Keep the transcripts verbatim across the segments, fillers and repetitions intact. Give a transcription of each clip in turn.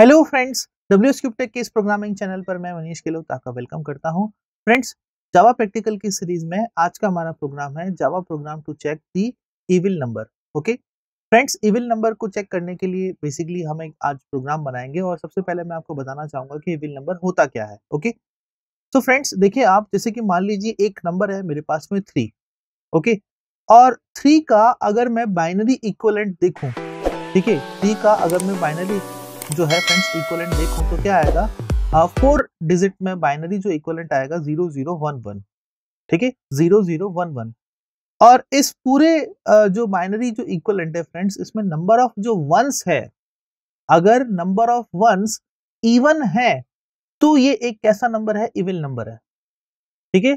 Hello friends, W S cube tech के इस programming channel पर मैं मनीष केलोत आपका वेलकम करता हूं। फ्रेंड्स, जावा प्रैक्टिकल की सीरीज में आज का हमारा प्रोग्राम है Java program to check the evil number. Okay friends, evil number को चेक करने के लिए बेसिकली हम एक आज प्रोग्राम बनाएंगे और सबसे पहले मैं आपको बताना चाहूंगा कि इविल नंबर होता क्या है। ओके सो फ्रेंड्स, देखिए आप जैसे कि मान लीजिए एक नंबर है मेरे पास में थ्री, ओके, और थ्री का अगर मैं बाइनरी इक्वलेंट देखूँ, ठीक है, थ्री का अगर मैं बाइनरी जो है फ्रेंड्स इक्वलेंट देखो तो क्या आएगा, फोर डिजिट में बाइनरी जो इक्वलेंट आएगा जीरो जीरो वन वन, ठीक है, जीरो जीरो वन वन। और इस पूरे जो बाइनरी जो इक्वलेंट है फ्रेंड्स, इसमें नंबर ऑफ जो वंस है, अगर नंबर ऑफ वंस इवन है तो ये एक कैसा नंबर है, इविल नंबर है, ठीक है।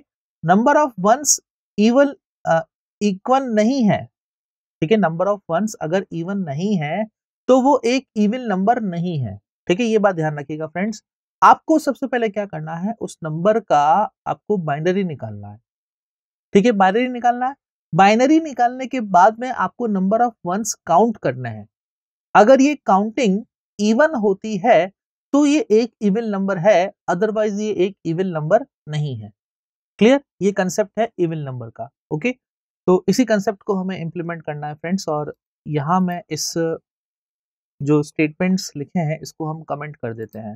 नंबर ऑफ वंस इवन इक्वन नहीं है, ठीक है, नंबर ऑफ वंस अगर इवन नहीं है तो वो एक इविल नंबर नहीं है, ठीक है, ये बात ध्यान रखिएगा। फ्रेंड्स, आपको सबसे पहले क्या करना है, उस नंबर का आपको बाइनरी निकालना है, ठीक है, बाइनरी निकालना है। बाइनरी निकालने के बाद में आपको नंबर ऑफ वंस काउंट करना है। अगर ये काउंटिंग इवन होती है तो ये एक इविल नंबर है, अदरवाइज ये एक इविल नंबर नहीं है। क्लियर, ये कंसेप्ट है इविल नंबर का। ओके, तो इसी कंसेप्ट को हमें इम्प्लीमेंट करना है फ्रेंड्स, और यहाँ मैं इस जो स्टेटमेंट्स लिखे हैं इसको हम कमेंट कर देते हैं,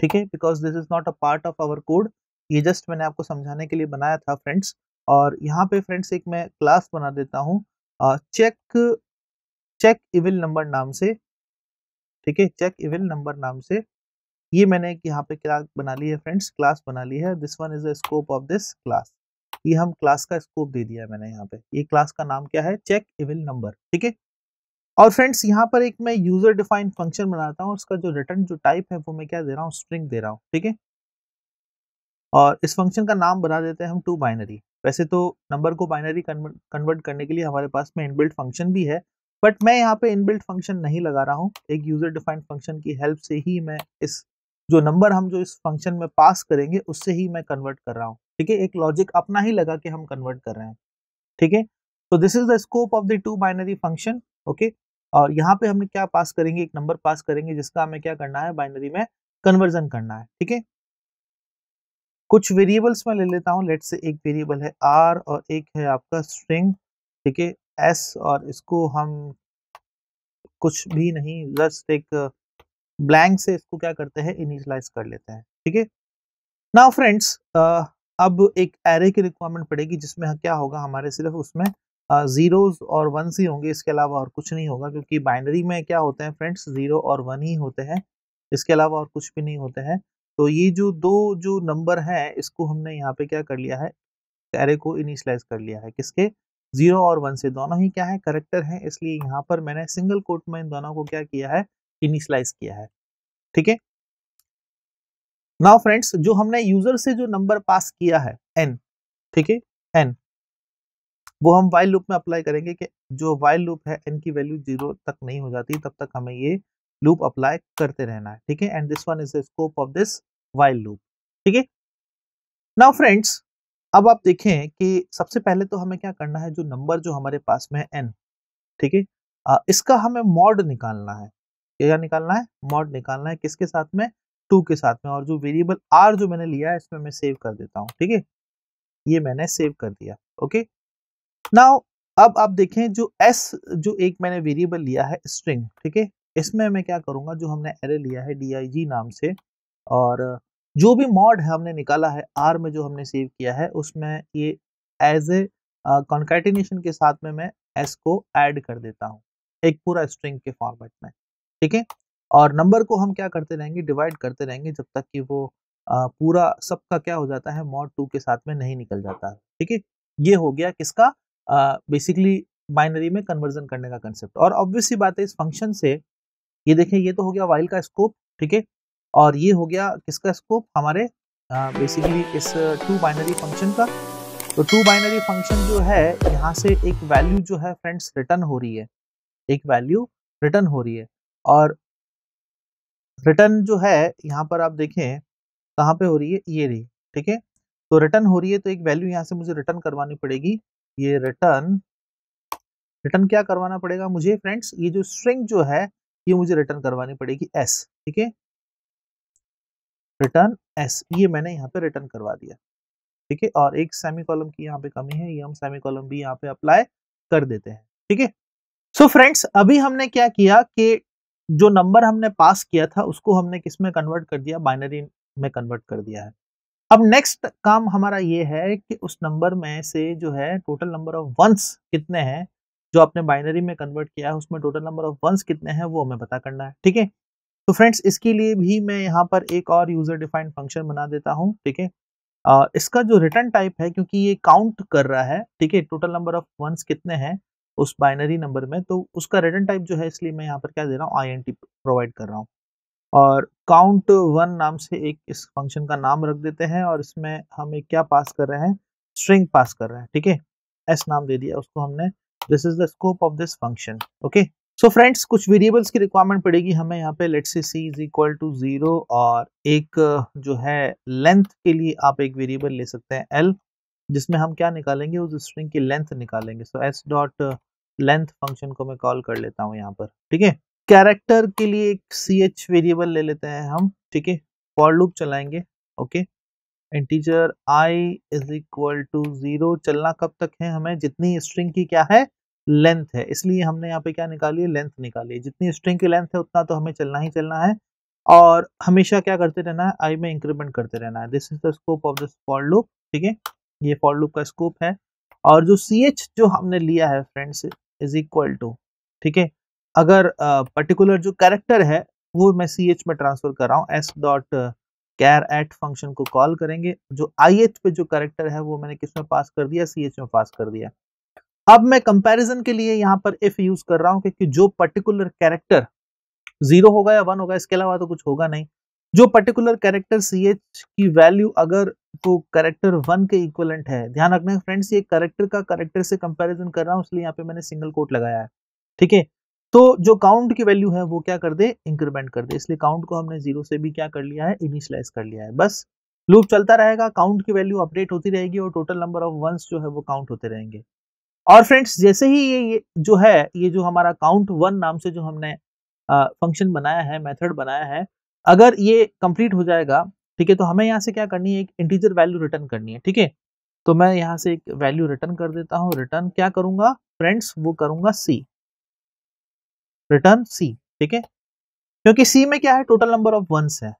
ठीक है, because this is not a part of our code, ये जस्ट मैंने आपको समझाने के लिए बनाया था फ्रेंड्स। और यहाँ पे फ्रेंड्स एक मैं क्लास बना देता हूँ चेक चेक इविल नंबर नाम से, ठीक है, चेक इविल नंबर नाम से ये मैंने एक यहाँ पे क्लास बना ली है फ्रेंड्स, क्लास बना ली है। This one is the scope of this class, ये हम क्लास का स्कोप दे दिया है मैंने यहाँ पे। ये क्लास का नाम क्या है, चेक इविल नंबर, ठीक है। और फ्रेंड्स यहाँ पर एक मैं यूजर डिफाइंड फंक्शन बनाता हूँ, उसका जो रिटर्न जो टाइप है वो मैं क्या दे रहा हूँ, स्ट्रिंग दे रहा हूँ, ठीक है। और इस फंक्शन का नाम बना देते हैं हम टू बाइनरी। वैसे तो नंबर को बाइनरी कन्वर्ट करने के लिए हमारे पास में इनबिल्ट फंक्शन भी है, बट मैं यहाँ पे इनबिल्ट फंक्शन नहीं लगा रहा हूँ, एक यूजर डिफाइंड फंक्शन की हेल्प से ही मैं इस जो नंबर हम जो इस फंक्शन में पास करेंगे उससे ही मैं कन्वर्ट कर रहा हूँ, ठीक है, एक लॉजिक अपना ही लगा के हम कन्वर्ट कर रहे हैं, ठीक है। तो this is the scope of the to binary function, okay. और यहाँ पे हमने क्या पास करेंगे, एक नंबर पास करेंगे जिसका हमें क्या करना है, बाइनरी में कन्वर्जन करना है, ठीक है। कुछ वेरिएबल्स में ले लेता हूँ, लेट्स से एक वेरिएबल है आर और एक है आपका स्ट्रिंग, ठीक है, एस, और इसको हम कुछ भी नहीं, जस्ट एक ब्लैंक से इसको क्या करते हैं, इनिशियलाइज कर लेते हैं, ठीक है। नाउ फ्रेंड्स, अब एक एरे की रिक्वायरमेंट पड़ेगी जिसमें क्या होगा, हमारे सिर्फ उसमें जीरोस और वन ही होंगे, इसके अलावा और कुछ नहीं होगा, क्योंकि बाइनरी में क्या होते हैं फ्रेंड्स, जीरो और वन ही होते हैं, इसके अलावा और कुछ भी नहीं होते हैं। तो ये जो दो जो नंबर है इसको हमने यहाँ पे क्या कर लिया है, एरे को इनिशियलाइज कर लिया है, किसके, जीरो और वन से, दोनों ही क्या है करेक्टर है, इसलिए यहाँ पर मैंने सिंगल कोट में इन दोनों को क्या किया है, इनिशियलाइज किया है, ठीक है। नाउ फ्रेंड्स, जो हमने यूजर से जो नंबर पास किया है एन, ठीक है, एन, वो हम वाइल लूप में अप्लाई करेंगे कि जो वाइल लूप है एन की वैल्यू जीरो तक नहीं हो जाती, तब तक हमें ये लूप अप्लाई करते रहना है, ठीक है। And this one is the scope of this while loop, ठीक है। नाउ फ्रेंड्स, अब आप देखें कि सबसे पहले तो हमें क्या करना है, जो नंबर जो हमारे पास में है एन, ठीक है, इसका हमें मॉड निकालना है, क्या निकालना है, मॉड निकालना है, किसके साथ में, टू के साथ में। और जो वेरिएबल आर जो मैंने लिया है इसमें मैं सेव कर देता हूँ, ठीक है, ये मैंने सेव कर दिया, ओके। नाउ अब आप देखें जो एस जो एक मैंने वेरिएबल लिया है स्ट्रिंग, ठीक है, इसमें मैं क्या करूंगा, जो हमने एरे लिया है dig नाम से, और जो भी मॉड है हमने निकाला है आर में जो हमने सेव किया है उसमें ये एज ए कॉन्कैटिनेशन के साथ में मैं एस को ऐड कर देता हूँ एक पूरा स्ट्रिंग के फॉर्मेट में, ठीक है। और नंबर को हम क्या करते रहेंगे, डिवाइड करते रहेंगे जब तक कि वो आ, पूरा सबका क्या हो जाता है, मॉड टू के साथ में नहीं निकल जाता, ठीक है। ये हो गया किसका, बेसिकली uh, बाइनरी में कन्वर्जन करने का कंसेप्ट। और ऑब्वियसली बात है इस फंक्शन से, ये देखें, ये तो हो गया वाइल का स्कोप, ठीक है, और ये हो गया किसका स्कोप, हमारे बेसिकली uh, इस टू बाइनरी फंक्शन का। तो टू बाइनरी फंक्शन जो है यहाँ से एक वैल्यू जो है फ्रेंड्स रिटर्न हो रही है, एक वैल्यू रिटर्न हो रही है, और रिटर्न जो है यहाँ पर आप देखें कहाँ पे हो रही है, ये रही, ठीक है। तो रिटर्न हो रही है तो एक वैल्यू यहाँ से मुझे रिटर्न करवानी पड़ेगी, ये रिटर्न रिटर्न क्या करवाना पड़ेगा मुझे फ्रेंड्स, ये जो स्ट्रिंग जो है ये मुझे रिटर्न करवानी पड़ेगी एस, ठीक है, रिटर्न एस, ये मैंने यहाँ पे रिटर्न करवा दिया, ठीक है। और एक सेमी कॉलम की यहाँ पे कमी है, ये हम सेमी कॉलम भी यहाँ पे अप्लाई कर देते हैं, ठीक है। सो फ्रेंड्स, अभी हमने क्या किया कि जो नंबर हमने पास किया था उसको हमने किस में कन्वर्ट कर दिया, बाइनरी में कन्वर्ट कर दिया है। अब नेक्स्ट काम हमारा ये है कि उस नंबर में से जो है टोटल नंबर ऑफ वंस कितने हैं जो आपने बाइनरी में कन्वर्ट किया है, उसमें टोटल नंबर ऑफ वंस कितने हैं वो हमें पता करना है, ठीक है। तो फ्रेंड्स, इसके लिए भी मैं यहाँ पर एक और यूजर डिफाइंड फंक्शन बना देता हूँ, ठीक है। इसका जो रिटर्न टाइप है, क्योंकि ये काउंट कर रहा है, ठीक है, टोटल नंबर ऑफ वंस कितने हैं उस बाइनरी नंबर में, तो उसका रिटर्न टाइप जो है इसलिए मैं यहाँ पर क्या दे रहा हूँ, आई एन टी प्रोवाइड कर रहा हूँ। और काउंट वन नाम से एक इस फंक्शन का नाम रख देते हैं, और इसमें हमें क्या पास कर रहे हैं, स्ट्रिंग पास कर रहे हैं, ठीक है। एस नाम दे दिया उसको हमने, this is the scope of this function, okay. So friends, कुछ वेरिएबल्स की रिक्वायरमेंट पड़ेगी हमें यहाँ पे, let's say C is equal to zero, और एक जो है लेंथ के लिए आप एक वेरिएबल ले सकते हैं एल, जिसमें हम क्या निकालेंगे, उस स्ट्रिंग की लेंथ निकालेंगे। So S dot length function को मैं कॉल कर लेता हूँ यहाँ पर, ठीक है। कैरेक्टर के लिए एक सी एच वेरिएबल ले लेते हैं हम, ठीक है, फॉर लूप चलाएंगे, okay. Integer I is equal to zero चलना कब तक है हमें, जितनी स्ट्रिंग की क्या है, लेंथ है, इसलिए हमने यहाँ पे क्या निकाली है, लेंथ निकाली है। जितनी स्ट्रिंग की लेंथ है उतना तो हमें चलना ही चलना है, और हमेशा क्या करते रहना है, आई में इंक्रीमेंट करते रहना है। This is the scope of this for loop, ठीक है, ये फॉर लूप का स्कोप है। और जो सी एच जो हमने लिया है फ्रेंड्स इज इक्वल टू, ठीक है, अगर पर्टिकुलर uh, जो कैरेक्टर है वो मैं सी एच में ट्रांसफर कर रहा हूँ। S dot char at function को कॉल करेंगे, जो आई एच पे जो कैरेक्टर है वो मैंने किस में पास कर दिया, सी एच में पास कर दिया। अब मैं कंपैरिजन के लिए यहाँ पर इफ यूज कर रहा हूँ, क्योंकि जो पर्टिकुलर कैरेक्टर जीरो होगा या वन होगा, इसके अलावा तो कुछ होगा नहीं। जो पर्टिकुलर कैरेक्टर सी एच की वैल्यू अगर वो कैरेक्टर वन के इक्वलेंट है, ध्यान रखना है फ्रेंड्स, ये कैरेक्टर का कैरेक्टर से कंपैरिजन कर रहा हूँ, इसलिए यहाँ पे मैंने सिंगल कोट लगाया है, ठीक है। तो जो काउंट की वैल्यू है वो क्या कर दे, इंक्रीमेंट कर दे, इसलिए काउंट को हमने जीरो से भी क्या कर लिया है, इनिशियलाइज कर लिया है। बस लूप चलता रहेगा, काउंट की वैल्यू अपडेट होती रहेगी, और टोटल नंबर ऑफ वंस जो है वो काउंट होते रहेंगे। और फ्रेंड्स, जैसे ही ये, ये जो है ये जो हमारा काउंट वन नाम से जो हमने फंक्शन बनाया है, मेथड बनाया है, अगर ये कंप्लीट हो जाएगा, ठीक है, तो हमें यहाँ से क्या करनी है, एक इंटीजर वैल्यू रिटर्न करनी है, ठीक है। तो मैं यहाँ से एक वैल्यू रिटर्न कर देता हूँ। रिटर्न क्या करूंगा फ्रेंड्स, वो करूंगा सी, रिटर्न सी, ठीक है, क्योंकि सी में क्या है, टोटल नंबर ऑफ वंस है।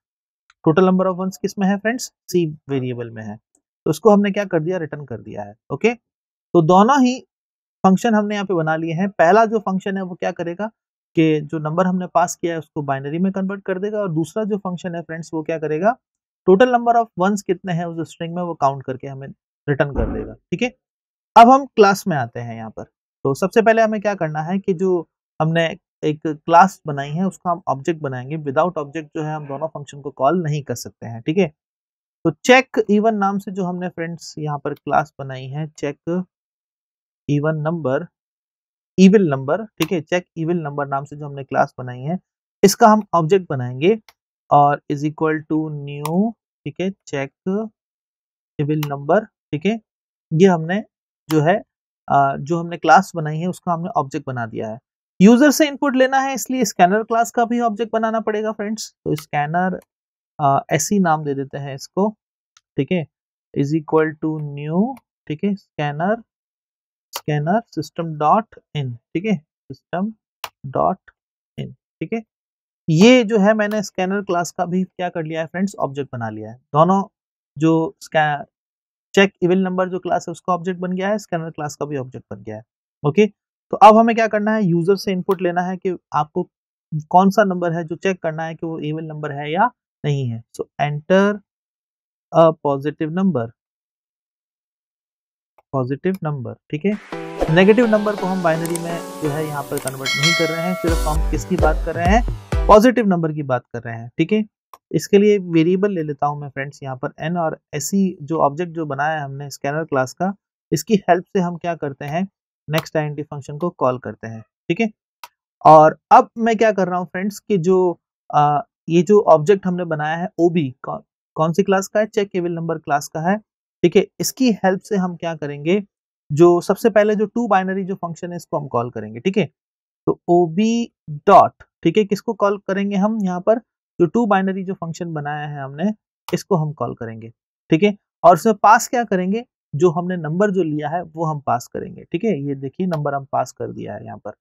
टोटल नंबर ऑफ वंस किस में है फ्रेंड्स, सी वेरिएबल में है, तो उसको हमने क्या कर दिया, रिटर्न कर दिया है, ओके। तो दोनों ही फंक्शन हमने यहाँ पे बना लिए हैं। पहला जो फंक्शन है वो क्या करेगा कि जो नंबर हमने पास किया है उसको बाइनरी में कन्वर्ट कर देगा, और दूसरा जो फंक्शन है फ्रेंड्स वो क्या करेगा, टोटल नंबर ऑफ वंस कितने हैं उस स्ट्रिंग में वो काउंट करके हमें रिटर्न कर देगा, ठीक है। अब हम क्लास में आते हैं यहाँ पर, तो सबसे पहले हमें क्या करना है कि जो हमने एक क्लास बनाई है उसका हम ऑब्जेक्ट बनाएंगे। विदाउट ऑब्जेक्ट जो है हम दोनों फंक्शन को कॉल नहीं कर सकते हैं, ठीक है। तो चेक इवन नाम से जो हमने फ्रेंड्स यहाँ पर क्लास बनाई है, check even number, evil number, ठीक है, चेक इविल नंबर नाम से जो हमने क्लास बनाई है इसका हम ऑब्जेक्ट बनाएंगे, और इज इक्वल टू न्यू, ठीक है, चेक इविल नंबर, ठीक है। ये हमने जो है जो हमने क्लास बनाई है उसका हमने ऑब्जेक्ट बना दिया है। यूजर से इनपुट लेना है इसलिए स्कैनर क्लास का भी ऑब्जेक्ट बनाना पड़ेगा फ्रेंड्स। तो स्कैनर ऐसी नाम दे देते हैं इसको, ठीक है, इज इक्वल टू न्यू, ठीक है, scanner scanner system dot in, ठीक है, सिस्टम डॉट इन, ठीक है। ये जो है मैंने स्कैनर क्लास का भी क्या कर लिया है फ्रेंड्स, ऑब्जेक्ट बना लिया है। दोनों जो स्कैन चेक इविल नंबर जो क्लास है उसका ऑब्जेक्ट बन गया है, स्कैनर क्लास का भी ऑब्जेक्ट बन गया है, ओके। तो अब हमें क्या करना है, यूजर से इनपुट लेना है कि आपको कौन सा नंबर है जो चेक करना है कि वो इविल नंबर है या नहीं है। So enter a positive number, positive number, ठीक है। नेगेटिव नंबर को हम बाइनरी में जो है यहाँ पर कन्वर्ट नहीं कर रहे हैं, सिर्फ हम किसकी बात कर रहे हैं, पॉजिटिव नंबर की बात कर रहे हैं, ठीक है। इसके लिए वेरिएबल ले लेता हूँ मैं फ्रेंड्स यहाँ पर एन, और ऐसी जो ऑब्जेक्ट जो बनाया है हमने स्कैनर क्लास का, इसकी हेल्प से हम क्या करते हैं, नेक्स्ट आईडेंटिटी फंक्शन को कॉल करते हैं, ठीक है। और अब मैं क्या कर रहा हूँ फ्रेंड्स कि जो आ, ये जो ऑब्जेक्ट हमने बनाया है ओबी कौ, कौन सी क्लास का है, चेक इविल नंबर क्लास का है, ठीक है। इसकी हेल्प से हम क्या करेंगे, जो सबसे पहले जो टू बाइनरी जो फंक्शन है इसको हम कॉल करेंगे, ठीक है। तो ओबी डॉट ठीक है, किसको कॉल करेंगे हम यहाँ पर, जो टू बाइनरी जो फंक्शन बनाया है हमने, इसको हम कॉल करेंगे ठीक है। और उसमें पास क्या करेंगे, जो हमने नंबर जो लिया है वो हम पास करेंगे ठीक है। ये देखिए नंबर हम पास कर दिया है यहाँ पर,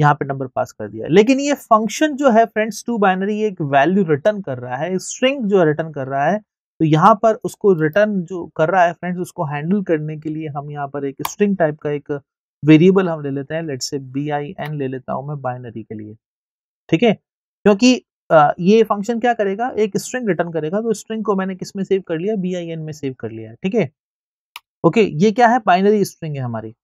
यहाँ पे नंबर पास कर दिया है। लेकिन ये फंक्शन जो है फ्रेंड्स टू बाइनरी एक वैल्यू रिटर्न कर रहा है, स्ट्रिंग जो रिटर्न कर रहा है, तो यहाँ पर उसको रिटर्न जो कर रहा है फ्रेंड्स उसको हैंडल करने के लिए हम यहाँ पर एक स्ट्रिंग टाइप का एक वेरिएबल हम ले लेते हैं, let's say B I N ले लेता हूँ मैं बाइनरी के लिए ठीक है। क्योंकि ये फंक्शन क्या करेगा, एक स्ट्रिंग रिटर्न करेगा, तो स्ट्रिंग को मैंने किस में सेव कर लिया, बी आई एन में सेव कर लिया है ठीक है। ओके ये क्या है, बाइनरी स्ट्रिंग है हमारी।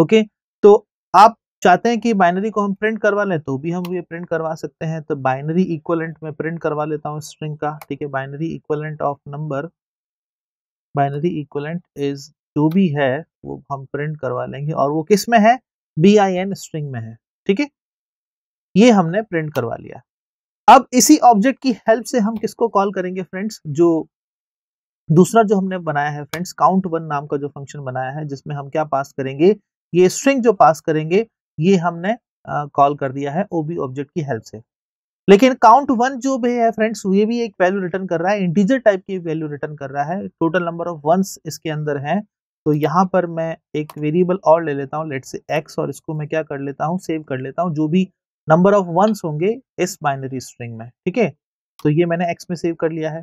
ओके तो आप चाहते हैं कि बाइनरी को हम प्रिंट करवा लें तो भी हम ये प्रिंट करवा सकते हैं, तो बाइनरी इक्वलेंट में प्रिंट करवा लेता हूँ स्ट्रिंग का ठीक है। Binary equivalent of number, binary equivalent is जो भी है वो हम प्रिंट करवा लेंगे, और वो किस में है, बी आई एन स्ट्रिंग में है ठीक है। ये हमने प्रिंट करवा लिया। अब इसी ऑब्जेक्ट की हेल्प से हम किसको कॉल करेंगे फ्रेंड्स, जो दूसरा जो हमने बनाया है फ्रेंड्स काउंट वन नाम का जो फंक्शन बनाया है, जिसमें हम क्या पास करेंगे, ये स्ट्रिंग जो पास करेंगे ये हमने कॉल कर दिया है ओबी ऑब्जेक्ट की हेल्प से। लेकिन काउंट वन जो भी है फ्रेंड्स ये भी एक वैल्यू रिटर्न कर रहा है, इंटीजर टाइप की वैल्यू रिटर्न कर रहा है, टोटल नंबर ऑफ वंस इसके अंदर है। तो यहाँ पर मैं एक वेरिएबल और ले लेता हूँ, लेट से एक्स, और इसको मैं क्या कर लेता हूँ, सेव कर लेता हूँ, जो भी नंबर ऑफ वंस होंगे इस बाइनरी स्ट्रिंग में ठीक है। तो ये मैंने एक्स में सेव कर लिया है।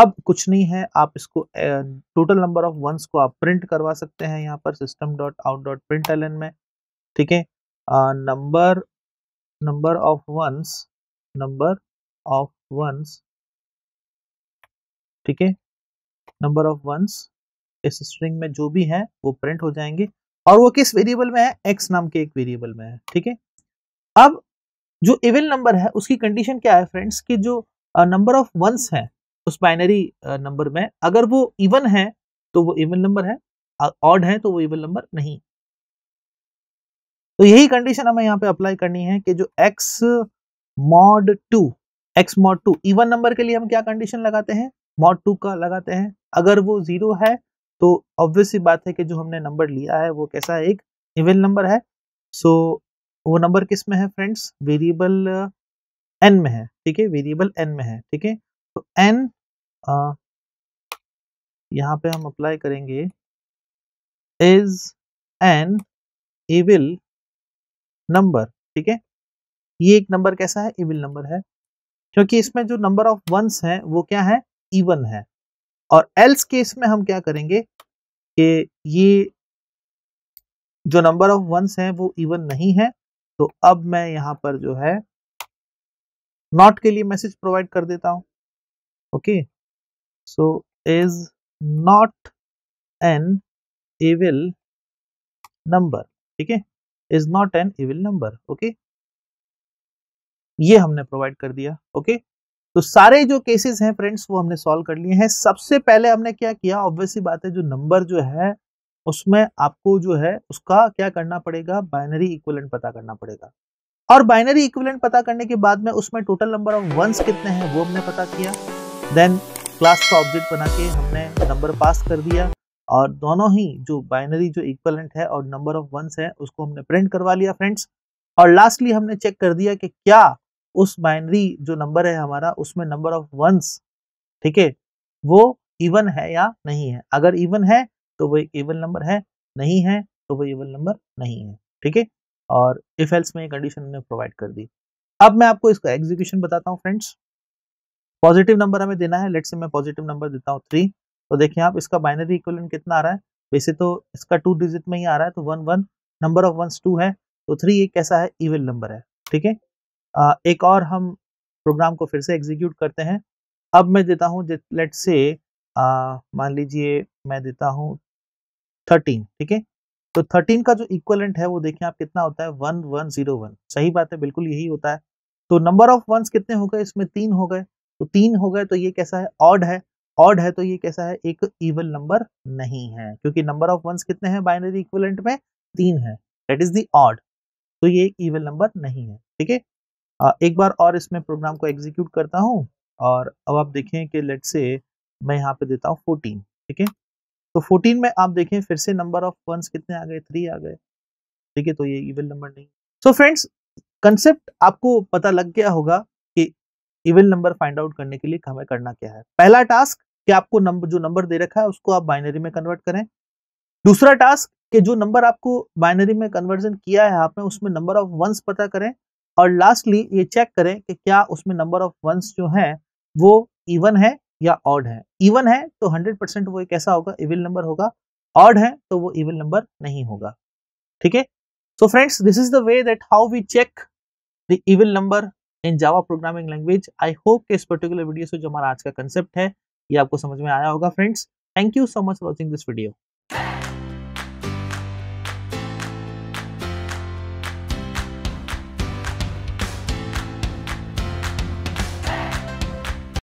अब कुछ नहीं है, आप इसको टोटल नंबर ऑफ वंस को आप प्रिंट करवा सकते हैं यहाँ पर system dot out dot println में ठीक है। Number number of ones, number of ones ठीक है, नंबर ऑफ वंस इस स्ट्रिंग में जो भी है वो प्रिंट हो जाएंगे, और वो किस वेरिएबल में है, एक्स नाम के एक वेरिएबल में है ठीक है। अब जो इविल नंबर है उसकी कंडीशन क्या है फ्रेंड्स, कि जो नंबर ऑफ वंस है उस बाइनरी नंबर में, अगर वो इवन है तो वो इवन नंबर है, ऑड है तो वो इवन नंबर नहीं। तो यही कंडीशन हमें यहाँ पे अप्लाई करनी है कि जो x mod two, x mod two even number के लिए हम क्या कंडीशन लगाते हैं, mod टू का लगाते हैं। अगर वो जीरो है तो ऑब्वियस सी बात है कि जो हमने नंबर लिया है वो कैसा है, एक इवन नंबर है। सो वो नंबर किस में है फ्रेंड्स, वेरिएबल n में है ठीक है, वेरिएबल n में है ठीक है। तो n आ, यहाँ पे हम अप्लाई करेंगे is n evil नंबर ठीक है। ये एक नंबर कैसा है, इविल नंबर है, क्योंकि इसमें जो नंबर ऑफ वंस है वो क्या है, इवन है। और एल्स केस में हम क्या करेंगे कि ये जो नंबर ऑफ वंस है वो इवन नहीं है, तो अब मैं यहाँ पर जो है नॉट के लिए मैसेज प्रोवाइड कर देता हूँ। Okay so is not an evil number ठीक है, is not an evil number. Okay ये हमने प्रोवाइड कर दिया। Okay okay? तो सारे जो केसेस हैं फ्रेंड्स वो हमने सॉल्व कर लिए हैं। सबसे पहले हमने क्या किया, ऑब्वियसली बात है जो नंबर जो है उसमें आपको जो है उसका क्या करना पड़ेगा, बाइनरी इक्विवेलेंट पता करना पड़ेगा, और बाइनरी इक्विवेलेंट पता करने के बाद में उसमें टोटल नंबर ऑफ वंस कितने हैं वो हमने पता किया। देन क्लास का ऑब्जेक्ट बना के हमने नंबर पास कर दिया, और दोनों ही जो बाइनरी जो इक्विवेलेंट है और नंबर ऑफ वंस है उसको हमने प्रिंट करवा लिया फ्रेंड्स। और लास्टली हमने चेक कर दिया कि क्या उस बाइनरी जो नंबर है हमारा उसमें नंबर ऑफ वंस ठीक है वो इवन है या नहीं है। अगर इवन है तो वो एक इवन नंबर है, नहीं है तो वो इवन नंबर नहीं है ठीक है। और इफ एल्स में ये कंडीशन हमने प्रोवाइड कर दी। अब मैं आपको इसका एग्जीक्यूशन बताता हूँ फ्रेंड्स। पॉजिटिव नंबर हमें देना है, लेट्स से मैं पॉजिटिव नंबर देता हूँ थ्री। तो देखिए आप इसका बाइनरी इक्विवेलेंट कितना आ रहा है, वैसे तो इसका टू डिजिट में ही आ रहा है, तो one one number of ones two है, तो थ्री एक कैसा है, इविल नंबर है ठीक है। एक और हम प्रोग्राम को फिर से एग्जीक्यूट करते हैं। अब मैं देता हूँ लेट से मान लीजिए मैं देता हूँ थर्टीन ठीक है। तो थर्टीन का जो इक्वलेंट है वो देखिए आप कितना होता है, वन वन जीरो वन। सही बात है, बिल्कुल यही होता है। तो नंबर ऑफ वंस कितने हो गए, इसमें तीन हो गए, तो तीन हो गए तो ये कैसा है, ऑड है, ऑड है तो ये कैसा है, एक इवन नंबर नहीं है, क्योंकि नंबर ऑफ वंस कितने हैं बाइनरी इक्विवेलेंट में, तीन है, दैट इज द ऑड, तो ये एक इवन नंबर नहीं है ठीक है। एक बार और इसमें प्रोग्राम को एग्जीक्यूट करता हूँ, और अब आप देखें कि लेट से मैं यहाँ पे देता हूँ फोर्टीन ठीक है। तो फोर्टीन में आप देखें फिर से नंबर ऑफ वंस कितने आ गए, थ्री आ गए ठीक है, तो ये इवन नंबर नहीं। सो फ्रेंड्स कंसेप्ट आपको पता लग गया होगा कि इविल नंबर फाइंड आउट करने के लिए हमें करना क्या है। पहला टास्क कि आपको नंबर जो नंबर दे रखा है उसको आप बाइनरी में कन्वर्ट करें। दूसरा टास्क कि जो नंबर आपको बाइनरी में कन्वर्जन किया है आपने उसमें नंबर ऑफ वंस पता करें। और लास्टली ये चेक करें कि क्या उसमें नंबर ऑफ वंस जो है वो इवन है या ऑड है। इवन है तो हंड्रेड परसेंट वो एक ऐसा होगा इविल नंबर होगा, ऑड है तो वो इविल नंबर नहीं होगा। ठीक है, so friends this is the way that how we check the evil number in Java programming language. I hope कि इस पर्टिकुलर वीडियो से जो हमारा आज का कंसेप्ट है ये आपको समझ में आया होगा। Friends thank you so much for watching this video.